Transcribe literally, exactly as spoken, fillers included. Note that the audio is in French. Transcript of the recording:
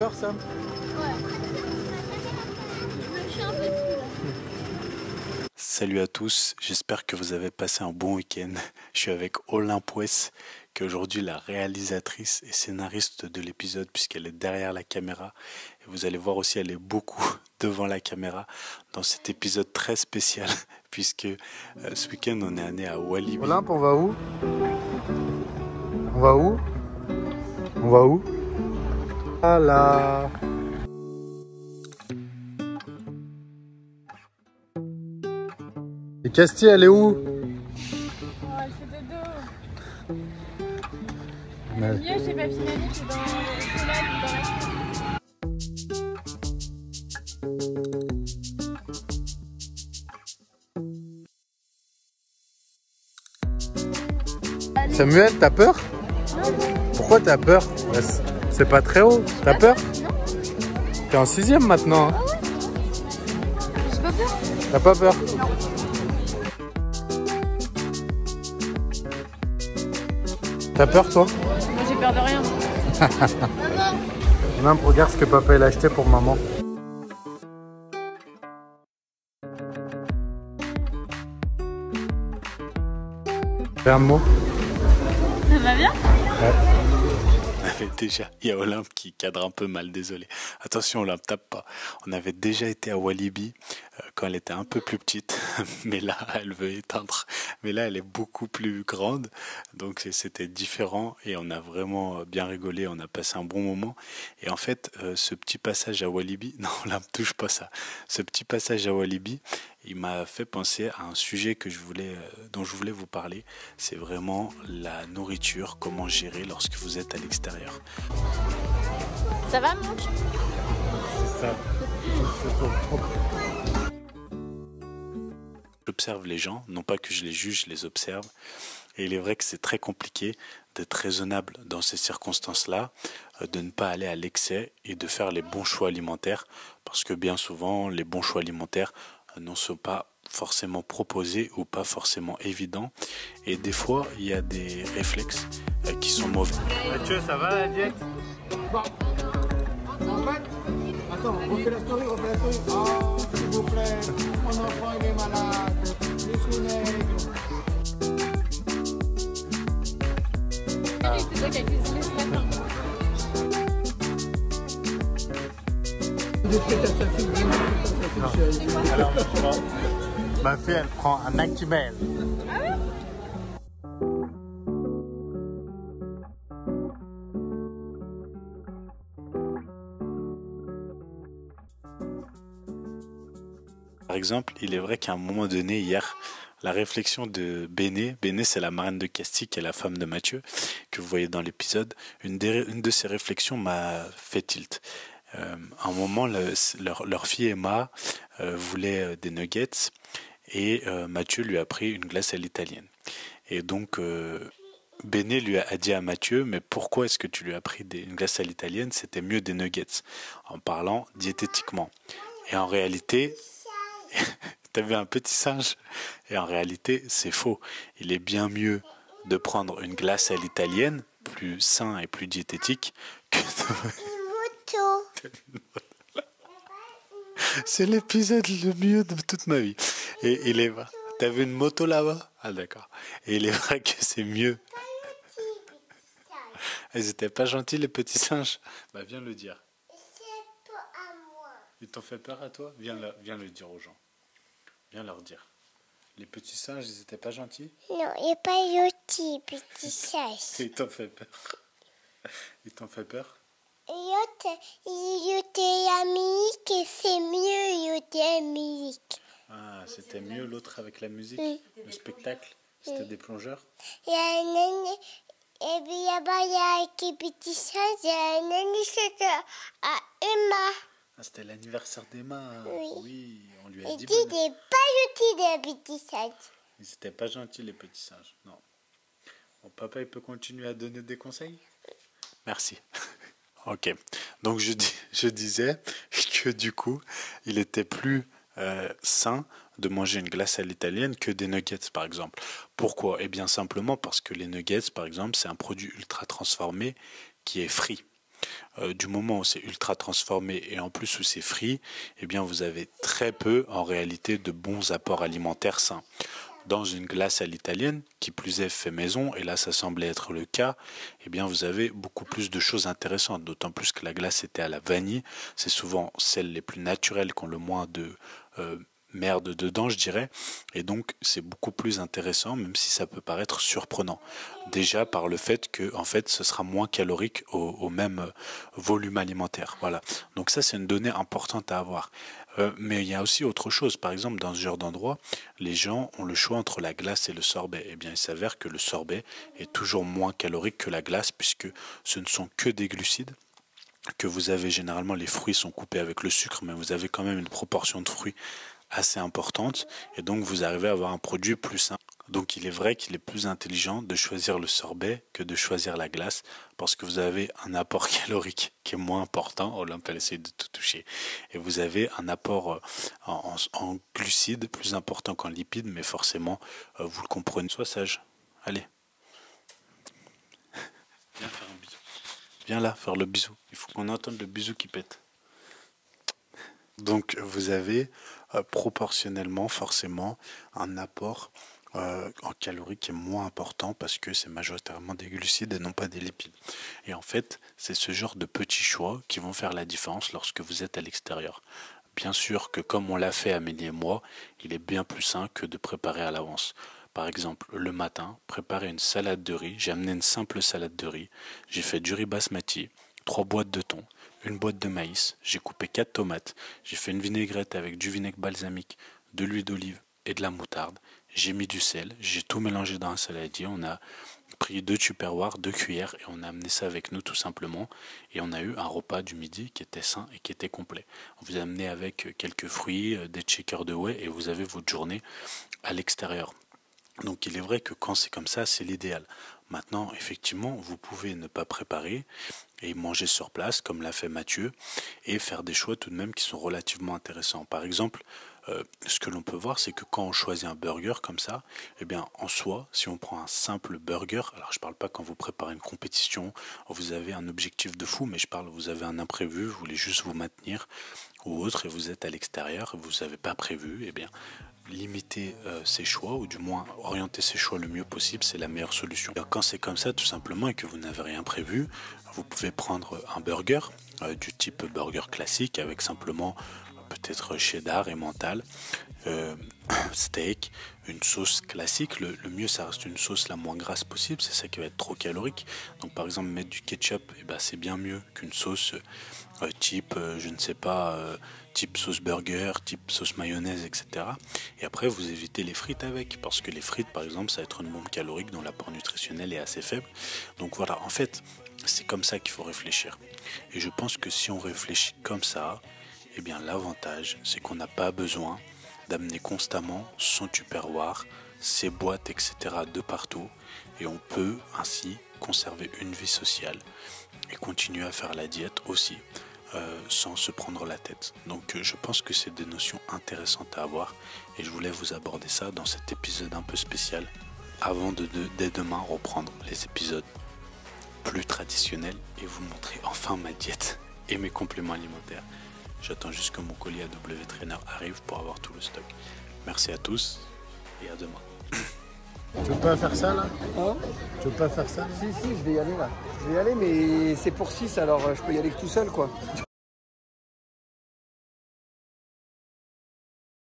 Peur ça ? Ouais. Je suis un peu fou, là. Salut à tous, j'espère que vous avez passé un bon week-end. Je suis avec Olympe Weiss, qui est aujourd'hui la réalisatrice et scénariste de l'épisode puisqu'elle est derrière la caméra. Et vous allez voir aussi, elle est beaucoup devant la caméra dans cet épisode très spécial puisque euh, ce week-end on est allé à Walibi. Olympe, on va où ? On va où ? On va où ? Voilà. Et Castille, elle est où? Oh, elle fait dodo. Mais... Le milieu, c'est pas finalement, c'est dans le soleil ou dans la cuisine. Samuel, t'as peur? Non. Pourquoi t'as peur? C'est pas très haut, t'as peur? Non. T'es en sixième maintenant. Ah ouais. J'ai pas peur. T'as pas peur? Non. T'as peur toi? Moi j'ai peur de rien. Maman, regarde ce que papa il a acheté pour maman. Fais un mot. Ça va bien? Ouais. Déjà, il y a Olympe qui cadre un peu mal, désolé. Attention, Olympe, tape pas. On avait déjà été à Walibi euh, quand elle était un peu plus petite, mais là, elle veut éteindre. Mais là, elle est beaucoup plus grande, donc c'était différent et on a vraiment bien rigolé, on a passé un bon moment. Et en fait, euh, ce petit passage à Walibi, non, Olympe, touche pas ça. Ce petit passage à Walibi, il m'a fait penser à un sujet que je voulais, euh, dont je voulais vous parler. C'est vraiment la nourriture, comment gérer lorsque vous êtes à l'extérieur. Ça va, Monch ? C'est ça. J'observe les gens, non pas que je les juge, je les observe. Et il est vrai que c'est très compliqué d'être raisonnable dans ces circonstances-là, de ne pas aller à l'excès et de faire les bons choix alimentaires. Parce que bien souvent, les bons choix alimentaires n'en sont pas forcément proposés ou pas forcément évidents. Et des fois, il y a des réflexes qui sont mauvais. Mathieu, ça va la diète? Bon. En fait, attends, on refait la story, on refait la story. Oh, s'il vous plaît, mon enfant, il est malade. Les sounègres. Ah, c'est toi qui as cuisiné ce matin. Alors, ma fille, elle prend un Actimel. Ah oui? Par exemple, il est vrai qu'à un moment donné, hier, la réflexion de Béné, Béné c'est la marraine de Castille, qui est la femme de Mathieu, que vous voyez dans l'épisode, une, une de ses réflexions m'a fait tilt. Euh, à un moment, le, leur, leur fille Emma euh, voulait des nuggets et euh, Mathieu lui a pris une glace à l'italienne. Et donc, euh, Béné lui a dit à Mathieu, mais pourquoi est-ce que tu lui as pris des, une glace à l'italienne? C'était mieux des nuggets, en parlant diététiquement. Et en réalité... T'avais un petit singe. Et en réalité, c'est faux. Il est bien mieux de prendre une glace à l'italienne, plus sain et plus diététique, que de... C'est l'épisode le mieux de toute ma vie. Et il est vrai. T'as vu une moto là-bas? Ah d'accord. Et il est vrai que c'est mieux. Ils étaient pas gentils les petits singes. Bah viens le dire. Ils t'ont fait peur à toi? Viens le, viens le dire aux gens. Viens leur dire. Les petits singes, ils étaient pas gentils? Non, ils n'étaient pas gentils, les petits singes. Ils t'ont fait peur? Ils t'ont fait peur? Ils étaient amiques et c'est mieux, ils étaient amiques. Ah, c'était mieux l'autre avec la musique? Oui. Le spectacle? C'était oui. Des plongeurs? Il y a une année, et puis là-bas, il y a les petits singes, il y a une année, c'était à Emma. Ah, c'était l'anniversaire d'Emma. Oui. oui, on lui a et dit... Ils n'étaient pas gentils, les petits singes. Ils n'étaient pas gentils, les petits singes, non. Bon, papa, il peut continuer à donner des conseils? Merci. Ok, donc je, dis, je disais que du coup, il était plus euh, sain de manger une glace à l'italienne que des nuggets, par exemple. Pourquoi? Eh bien, simplement parce que les nuggets, par exemple, c'est un produit ultra transformé qui est frit. euh, du moment où c'est ultra transformé et en plus où c'est free, eh bien vous avez très peu en réalité de bons apports alimentaires sains. Dans une glace à l'italienne, qui plus est fait maison, et là ça semblait être le cas, eh bien vous avez beaucoup plus de choses intéressantes, d'autant plus que la glace était à la vanille, c'est souvent celles les plus naturelles qui ont le moins de euh, merde dedans, je dirais, et donc c'est beaucoup plus intéressant, même si ça peut paraître surprenant. Déjà par le fait que, en fait, ce sera moins calorique au, au même volume alimentaire. Voilà. Donc ça, c'est une donnée importante à avoir. Euh, mais il y a aussi autre chose. Par exemple, dans ce genre d'endroit, les gens ont le choix entre la glace et le sorbet. Eh bien, il s'avère que le sorbet est toujours moins calorique que la glace, puisque ce ne sont que des glucides. Que vous avez généralement, les fruits sont coupés avec le sucre, mais vous avez quand même une proportion de fruits assez importante, et donc vous arrivez à avoir un produit plus sain. Donc il est vrai qu'il est plus intelligent de choisir le sorbet que de choisir la glace, parce que vous avez un apport calorique qui est moins important. Olympe, elle essaie de tout toucher. Et vous avez un apport en, en, en glucides plus important qu'en lipides, mais forcément, vous le comprenez. Sois sage. Allez. Viens faire un bisou. Viens là, faire le bisou. Il faut qu'on entende le bisou qui pète. Donc vous avez euh, proportionnellement forcément un apport euh, en calories qui est moins important parce que c'est majoritairement des glucides et non pas des lipides. Et en fait, c'est ce genre de petits choix qui vont faire la différence lorsque vous êtes à l'extérieur. Bien sûr que comme on l'a fait Amélie et moi, il est bien plus sain que de préparer à l'avance. Par exemple, le matin, préparer une salade de riz. J'ai amené une simple salade de riz. J'ai fait du riz basmati, trois boîtes de thon, une boîte de maïs, j'ai coupé quatre tomates, j'ai fait une vinaigrette avec du vinaigre balsamique, de l'huile d'olive et de la moutarde, j'ai mis du sel, j'ai tout mélangé dans un saladier, on a pris deux tupperwares, deux cuillères et on a amené ça avec nous tout simplement et on a eu un repas du midi qui était sain et qui était complet. On vous a amené avec quelques fruits, des shakers de whey et vous avez votre journée à l'extérieur. Donc il est vrai que quand c'est comme ça, c'est l'idéal. Maintenant, effectivement, vous pouvez ne pas préparer et manger sur place, comme l'a fait Mathieu, et faire des choix tout de même qui sont relativement intéressants. Par exemple, euh, ce que l'on peut voir, c'est que quand on choisit un burger comme ça, eh bien, en soi, si on prend un simple burger, alors je ne parle pas quand vous préparez une compétition, vous avez un objectif de fou, mais je parle, vous avez un imprévu, vous voulez juste vous maintenir ou autre, et vous êtes à l'extérieur, vous n'avez pas prévu, eh bien, limiter euh, ses choix ou du moins orienter ses choix le mieux possible, c'est la meilleure solution. Quand c'est comme ça tout simplement et que vous n'avez rien prévu, vous pouvez prendre un burger euh, du type burger classique avec simplement peut-être cheddar et mental, euh, steak, une sauce classique. Le, le mieux, ça reste une sauce la moins grasse possible, c'est ça qui va être trop calorique. Donc par exemple mettre du ketchup, eh ben, c'est bien mieux qu'une sauce euh, type, euh, je ne sais pas, euh, type sauce burger, type sauce mayonnaise, et cetera. Et après vous évitez les frites avec, parce que les frites par exemple ça va être une bombe calorique dont l'apport nutritionnel est assez faible. Donc voilà, en fait c'est comme ça qu'il faut réfléchir. Et je pense que si on réfléchit comme ça, eh bien l'avantage c'est qu'on n'a pas besoin d'amener constamment son tupperware, ses boîtes, et cetera de partout, et on peut ainsi conserver une vie sociale et continuer à faire la diète aussi euh, sans se prendre la tête. Donc je pense que c'est des notions intéressantes à avoir et je voulais vous aborder ça dans cet épisode un peu spécial avant de, de dès demain reprendre les épisodes plus traditionnels et vous montrer enfin ma diète et mes compléments alimentaires. J'attends juste que mon colis A W Trainer arrive pour avoir tout le stock. Merci à tous et à demain. Tu veux pas faire ça là? Hein? Tu veux pas faire ça là? Si, si, je vais y aller là. Je vais y aller, mais c'est pour six, alors je peux y aller que tout seul quoi.